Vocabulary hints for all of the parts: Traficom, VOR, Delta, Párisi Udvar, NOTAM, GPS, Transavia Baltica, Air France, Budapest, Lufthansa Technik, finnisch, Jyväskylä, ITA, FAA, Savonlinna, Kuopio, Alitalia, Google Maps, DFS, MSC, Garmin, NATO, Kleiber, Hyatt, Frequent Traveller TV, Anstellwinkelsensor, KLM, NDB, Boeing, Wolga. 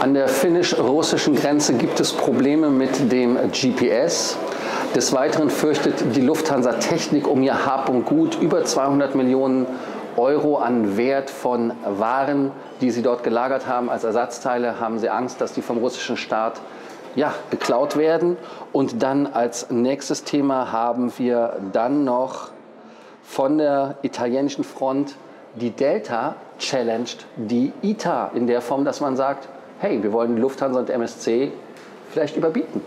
An der finnisch-russischen Grenze gibt es Probleme mit dem GPS. Des Weiteren fürchtet die Lufthansa Technik um ihr Hab und Gut, über 200 Millionen Euro an Wert von Waren, die sie dort gelagert haben als Ersatzteile, haben sie Angst, dass die vom russischen Staat geklaut werden. Und dann als nächstes Thema haben wir dann noch von der italienischen Front die Delta challenged die ITA in der Form, dass man sagt, hey, wir wollen Lufthansa und MSC vielleicht überbieten.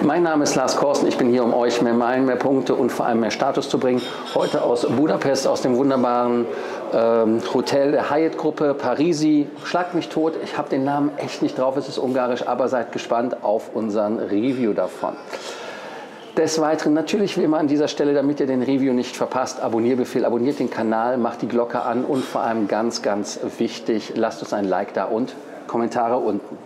Mein Name ist Lars Korsten, ich bin hier, um euch mehr Meilen, mehr Punkte und vor allem mehr Status zu bringen. Heute aus Budapest, aus dem wunderbaren Hotel der Hyatt-Gruppe, Párisi. Schlag mich tot, ich habe den Namen echt nicht drauf, es ist ungarisch, aber seid gespannt auf unseren Review davon. Des Weiteren natürlich wie immer an dieser Stelle, damit ihr den Review nicht verpasst, Abonnierbefehl, abonniert den Kanal, macht die Glocke an und vor allem ganz, ganz wichtig, lasst uns ein Like da und Kommentare unten.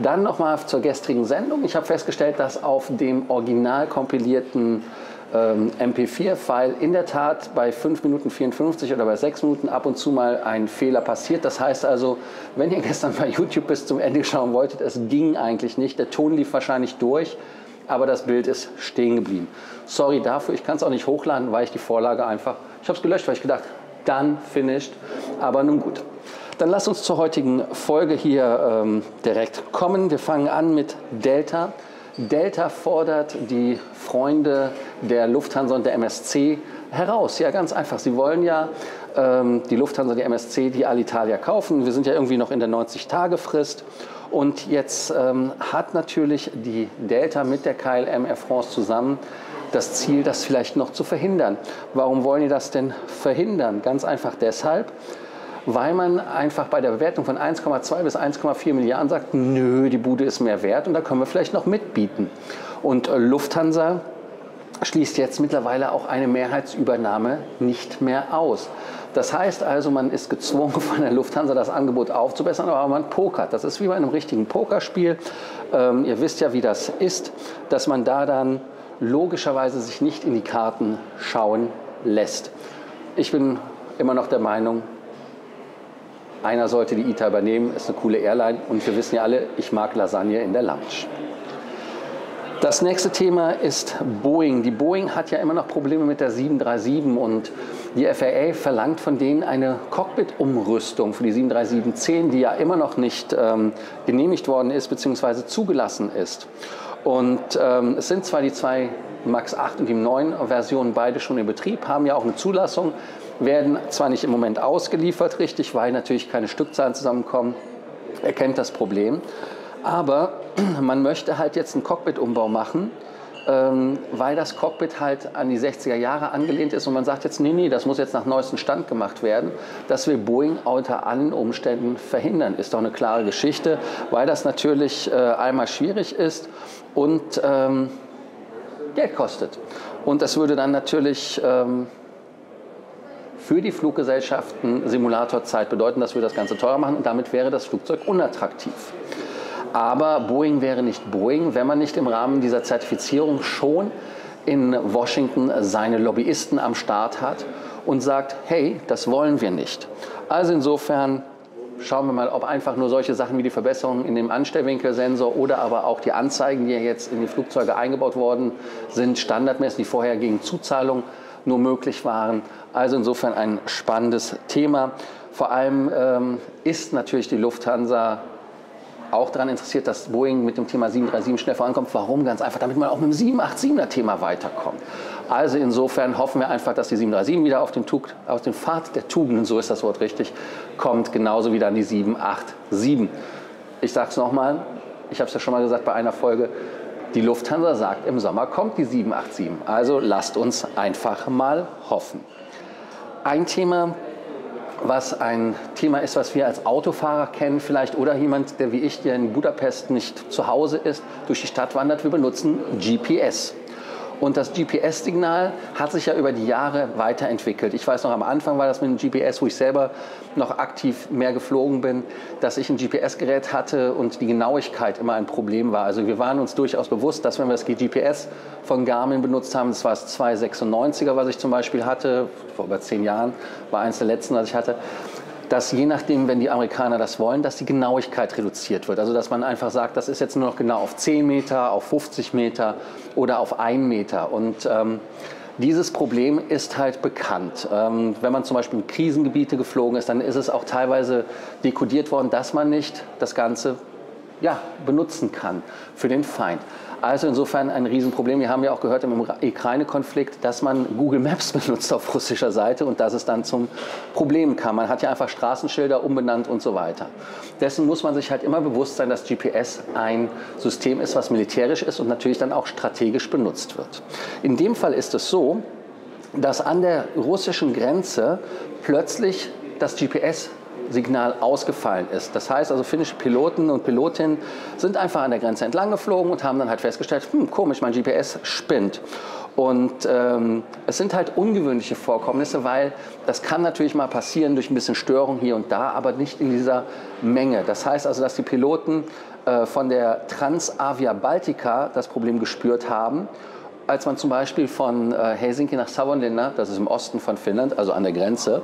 Dann nochmal zur gestrigen Sendung. Ich habe festgestellt, dass auf dem original kompilierten MP4-File in der Tat bei 5 Minuten 54 oder bei 6 Minuten ab und zu mal ein Fehler passiert. Das heißt also, wenn ihr gestern bei YouTube bis zum Ende schauen wolltet, es ging eigentlich nicht. Der Ton lief wahrscheinlich durch, aber das Bild ist stehen geblieben. Sorry dafür, ich kann es auch nicht hochladen, weil ich die Vorlage einfach... Ich habe es gelöscht, weil ich gedacht, dann finished. Aber nun gut. Dann lasst uns zur heutigen Folge hier direkt kommen. Wir fangen an mit Delta. Delta fordert die Freunde der Lufthansa und der MSC heraus. Ja, ganz einfach. Sie wollen ja die Lufthansa, die MSC, die Alitalia kaufen. Wir sind ja irgendwie noch in der 90-Tage-Frist. Und jetzt hat natürlich die Delta mit der KLM Air France zusammen das Ziel, das vielleicht noch zu verhindern. Warum wollen die das denn verhindern? Ganz einfach deshalb, weil man einfach bei der Bewertung von 1,2 bis 1,4 Milliarden sagt, nö, die Bude ist mehr wert und da können wir vielleicht noch mitbieten. Und Lufthansa schließt jetzt mittlerweile auch eine Mehrheitsübernahme nicht mehr aus. Das heißt also, man ist gezwungen, von der Lufthansa das Angebot aufzubessern, aber man pokert. Das ist wie bei einem richtigen Pokerspiel. Ihr wisst ja, wie das ist, dass man da dann logischerweise sich nicht in die Karten schauen lässt. Ich bin immer noch der Meinung, einer sollte die ITA übernehmen, ist eine coole Airline und wir wissen ja alle, ich mag Lasagne in der Lounge. Das nächste Thema ist Boeing. Die Boeing hat ja immer noch Probleme mit der 737 und die FAA verlangt von denen eine Cockpit-Umrüstung für die 737-10, die ja immer noch nicht genehmigt worden ist bzw. zugelassen ist. Und es sind zwar die zwei MAX 8 und die 9 Versionen beide schon in Betrieb, haben ja auch eine Zulassung, werden zwar nicht im Moment ausgeliefert, richtig, weil natürlich keine Stückzahlen zusammenkommen, erkennt das Problem, aber man möchte halt jetzt einen Cockpit-Umbau machen, weil das Cockpit halt an die 60er Jahre angelehnt ist und man sagt jetzt, nee, nee, das muss jetzt nach neuestem Stand gemacht werden, das will Boeing unter allen Umständen verhindern. Ist doch eine klare Geschichte, weil das natürlich einmal schwierig ist und Geld kostet. Und das würde dann natürlich für die Fluggesellschaften Simulatorzeit bedeuten, dass wir das Ganze teurer machen und damit wäre das Flugzeug unattraktiv. Aber Boeing wäre nicht Boeing, wenn man nicht im Rahmen dieser Zertifizierung schon in Washington seine Lobbyisten am Start hat und sagt, hey, das wollen wir nicht. Also insofern schauen wir mal, ob einfach nur solche Sachen wie die Verbesserungen in dem Anstellwinkelsensor oder aber auch die Anzeigen, die ja jetzt in die Flugzeuge eingebaut worden sind, standardmäßig, die vorher gegen Zuzahlung nur möglich waren. Also insofern ein spannendes Thema. Vor allem ist natürlich die Lufthansa auch daran interessiert, dass Boeing mit dem Thema 737 schnell vorankommt. Warum? Ganz einfach, damit man auch mit dem 787er-Thema weiterkommt. Also insofern hoffen wir einfach, dass die 737 wieder auf den Pfad der Tugenden, so ist das Wort richtig, kommt, genauso wie dann die 787. Ich sage es nochmal, ich habe es ja schon mal gesagt bei einer Folge, die Lufthansa sagt, im Sommer kommt die 787. Also lasst uns einfach mal hoffen. Ein Thema, was ein Thema ist, was wir als Autofahrer kennen vielleicht oder jemand, der wie ich hier in Budapest nicht zu Hause ist, durch die Stadt wandert. Wir benutzen GPS. Und das GPS-Signal hat sich ja über die Jahre weiterentwickelt. Ich weiß noch, am Anfang war das mit dem GPS, wo ich selber noch aktiv mehr geflogen bin, dass ich ein GPS-Gerät hatte und die Genauigkeit immer ein Problem war. Also wir waren uns durchaus bewusst, dass wenn wir das GPS von Garmin benutzt haben, das war das 296er, was ich zum Beispiel hatte, vor über 10 Jahren, war eins der letzten, was ich hatte, dass je nachdem, wenn die Amerikaner das wollen, dass die Genauigkeit reduziert wird. Also dass man einfach sagt, das ist jetzt nur noch genau auf 10 Meter, auf 50 Meter oder auf 1 Meter. Und dieses Problem ist halt bekannt. Wenn man zum Beispiel in Krisengebiete geflogen ist, dann ist es auch teilweise dekodiert worden, dass man nicht das Ganze benutzen kann für den Feind. Also insofern ein Riesenproblem. Wir haben ja auch gehört im Ukraine-Konflikt, dass man Google Maps benutzt auf russischer Seite und dass es dann zum Problem kam. Man hat ja einfach Straßenschilder umbenannt und so weiter. Dessen muss man sich halt immer bewusst sein, dass GPS ein System ist, was militärisch ist und natürlich dann auch strategisch benutzt wird. In dem Fall ist es so, dass an der russischen Grenze plötzlich das GPS-Signal ausgefallen ist. Das heißt also, finnische Piloten und Pilotinnen sind einfach an der Grenze entlang geflogen und haben dann halt festgestellt, komisch, mein GPS spinnt. Und es sind halt ungewöhnliche Vorkommnisse, weil das kann natürlich mal passieren durch ein bisschen Störung hier und da, aber nicht in dieser Menge. Das heißt also, dass die Piloten von der Transavia Baltica das Problem gespürt haben, als man zum Beispiel von Helsinki nach Savonlinna, das ist im Osten von Finnland, also an der Grenze,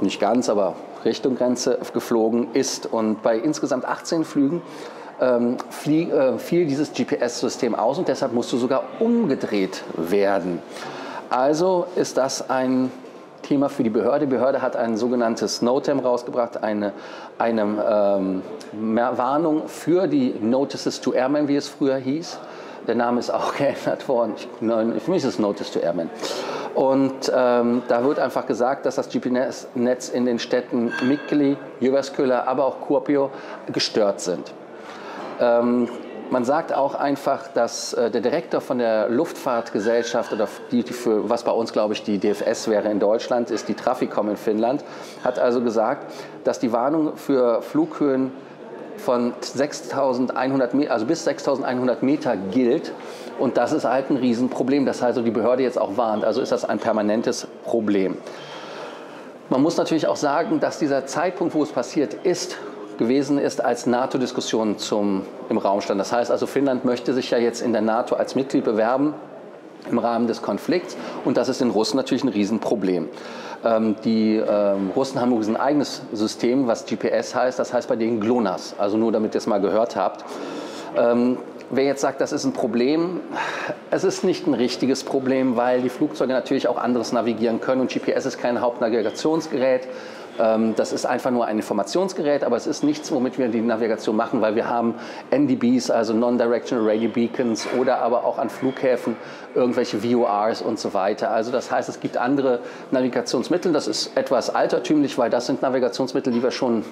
nicht ganz, aber Richtung Grenze geflogen ist. Und bei insgesamt 18 Flügen fiel dieses GPS-System aus und deshalb musste sogar umgedreht werden. Also ist das ein Thema für die Behörde. Die Behörde hat ein sogenanntes NOTAM rausgebracht, eine Warnung für die Notices to Airmen, wie es früher hieß. Der Name ist auch geändert worden. Für mich ist es Notice to Airmen. Und da wird einfach gesagt, dass das GPS-Netz in den Städten Mikkeli, Jyväskylä, aber auch Kuopio gestört sind. Man sagt auch einfach, dass der Direktor von der Luftfahrtgesellschaft, oder die für, was bei uns, glaube ich, die DFS wäre in Deutschland, ist die Traficom in Finnland, hat also gesagt, dass die Warnung für Flughöhen von 6.100 Meter, also bis 6.100 Meter gilt. Und das ist halt ein Riesenproblem, das heißt, die Behörde jetzt auch warnt. Also ist das ein permanentes Problem. Man muss natürlich auch sagen, dass dieser Zeitpunkt, wo es passiert ist, gewesen ist, als NATO-Diskussionen im Raum stand. Das heißt also, Finnland möchte sich ja jetzt in der NATO als Mitglied bewerben im Rahmen des Konflikts. Und das ist den Russen natürlich ein Riesenproblem. Die Russen haben übrigens ein eigenes System, was GPS heißt. Das heißt bei denen GLONASS. Also nur, damit ihr es mal gehört habt. Wer jetzt sagt, das ist ein Problem, es ist nicht ein richtiges Problem, weil die Flugzeuge natürlich auch anderes navigieren können. Und GPS ist kein Hauptnavigationsgerät. Das ist einfach nur ein Informationsgerät, aber es ist nichts, womit wir die Navigation machen, weil wir haben NDBs, also Non-Directional Radio Beacons, oder aber auch an Flughäfen irgendwelche VORs und so weiter. Also das heißt, es gibt andere Navigationsmittel. Das ist etwas altertümlich, weil das sind Navigationsmittel, die wir schon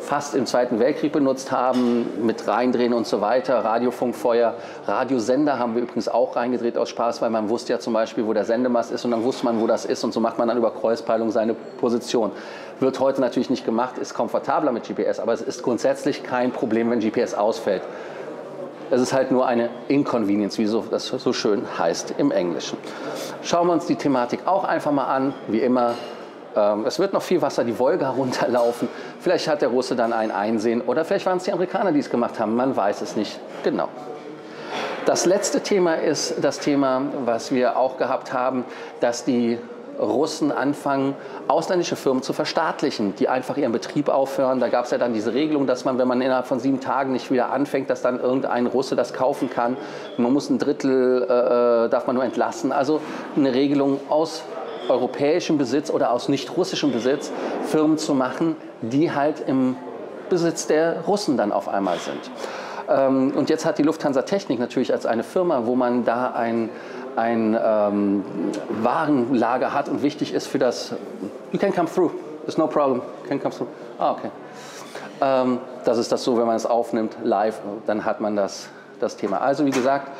fast im Zweiten Weltkrieg benutzt haben, mit Reindrehen und so weiter, Radiofunkfeuer, Radiosender haben wir übrigens auch reingedreht aus Spaß, weil man wusste ja zum Beispiel, wo der Sendemast ist und dann wusste man, wo das ist und so macht man dann über Kreuzpeilung seine Position. Wird heute natürlich nicht gemacht, ist komfortabler mit GPS, aber es ist grundsätzlich kein Problem, wenn GPS ausfällt. Es ist halt nur eine Inconvenience, wie das so schön heißt im Englischen. Schauen wir uns die Thematik auch einfach mal an, wie immer. Es wird noch viel Wasser die Wolga runterlaufen. Vielleicht hat der Russe dann ein Einsehen oder vielleicht waren es die Amerikaner, die es gemacht haben. Man weiß es nicht genau. Das letzte Thema ist das Thema, was wir auch gehabt haben, dass die Russen anfangen, ausländische Firmen zu verstaatlichen, die einfach ihren Betrieb aufhören. Da gab es ja dann diese Regelung, dass man, wenn man innerhalb von 7 Tagen nicht wieder anfängt, dass dann irgendein Russe das kaufen kann. Man muss ein Drittel, darf man nur entlassen. Also eine Regelung aus europäischem Besitz oder aus nicht russischem Besitz Firmen zu machen, die halt im Besitz der Russen dann auf einmal sind. Und jetzt hat die Lufthansa Technik natürlich als eine Firma, wo man da ein Warenlager hat und wichtig ist für das You can come through, there's no problem, you can come through. Ah, okay. Das ist das so, wenn man es aufnimmt live, dann hat man das Thema. Also wie gesagt,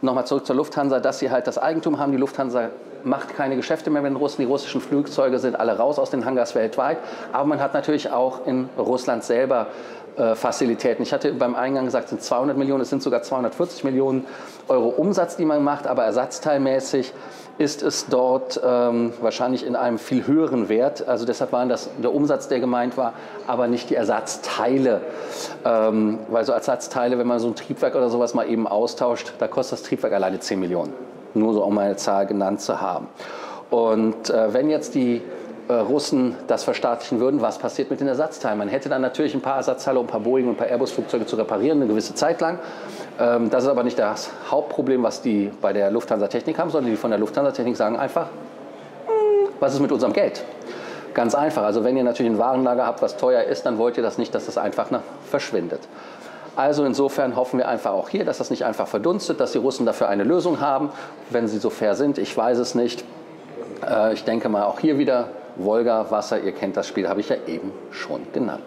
nochmal zurück zur Lufthansa, dass sie halt das Eigentum haben. Die Lufthansa macht keine Geschäfte mehr mit den Russen. Die russischen Flugzeuge sind alle raus aus den Hangars weltweit. Aber man hat natürlich auch in Russland selber Fazilitäten. Ich hatte beim Eingang gesagt, es sind 200 Millionen, es sind sogar 240 Millionen Euro Umsatz, die man macht. Aber ersatzteilmäßig ist es dort wahrscheinlich in einem viel höheren Wert. Also deshalb war das der Umsatz, der gemeint war, aber nicht die Ersatzteile. Weil so Ersatzteile, wenn man so ein Triebwerk oder sowas mal eben austauscht, da kostet das Triebwerk alleine 10 Millionen. Nur so, um eine Zahl genannt zu haben. Und wenn jetzt die Russen das verstaatlichen würden, was passiert mit den Ersatzteilen? Man hätte dann natürlich ein paar Ersatzteile, um ein paar Boeing und ein paar Airbus-Flugzeuge zu reparieren, eine gewisse Zeit lang. Das ist aber nicht das Hauptproblem, was die bei der Lufthansa Technik haben, sondern die von der Lufthansa Technik sagen einfach, was ist mit unserem Geld? Ganz einfach. Also wenn ihr natürlich ein Warenlager habt, was teuer ist, dann wollt ihr das nicht, dass das einfach verschwindet. Also insofern hoffen wir einfach auch hier, dass das nicht einfach verdunstet, dass die Russen dafür eine Lösung haben, wenn sie so fair sind. Ich weiß es nicht. Ich denke mal auch hier wieder Wolga, Wasser, ihr kennt das Spiel, habe ich ja eben schon genannt.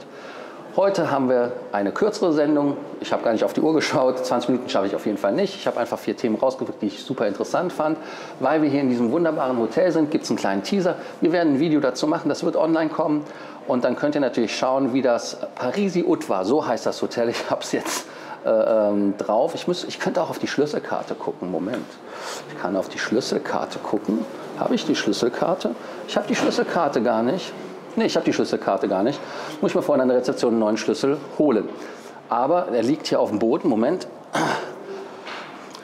Heute haben wir eine kürzere Sendung. Ich habe gar nicht auf die Uhr geschaut. 20 Minuten schaffe ich auf jeden Fall nicht. Ich habe einfach 4 Themen rausgepickt, die ich super interessant fand. Weil wir hier in diesem wunderbaren Hotel sind, gibt es einen kleinen Teaser. Wir werden ein Video dazu machen, das wird online kommen. Und dann könnt ihr natürlich schauen, wie das Párisi Udvar, so heißt das Hotel. Ich habe es jetzt drauf. Ich könnte auch auf die Schlüsselkarte gucken. Moment. Ich kann auf die Schlüsselkarte gucken. Habe ich die Schlüsselkarte? Ich habe die Schlüsselkarte gar nicht. Nee, ich habe die Schlüsselkarte gar nicht. Muss ich mir vorhin an der Rezeption einen neuen Schlüssel holen. Aber er liegt hier auf dem Boden. Moment.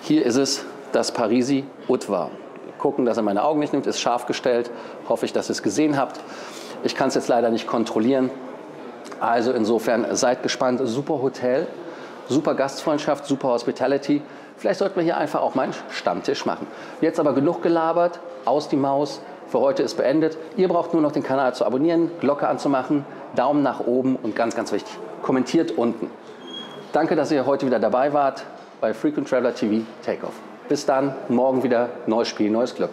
Hier ist es, das Párisi Udvar. Gucken, dass er meine Augen nicht nimmt. Ist scharf gestellt. Hoffe ich, dass ihr es gesehen habt. Ich kann es jetzt leider nicht kontrollieren. Also insofern, seid gespannt. Super Hotel, super Gastfreundschaft, super Hospitality. Vielleicht sollten wir hier einfach auch mal einen Stammtisch machen. Jetzt aber genug gelabert. Aus die Maus. Für heute ist beendet. Ihr braucht nur noch den Kanal zu abonnieren, Glocke anzumachen, Daumen nach oben und ganz, ganz wichtig, kommentiert unten. Danke, dass ihr heute wieder dabei wart bei Frequent Traveller TV Takeoff. Bis dann, morgen wieder, neues Spiel, neues Glück.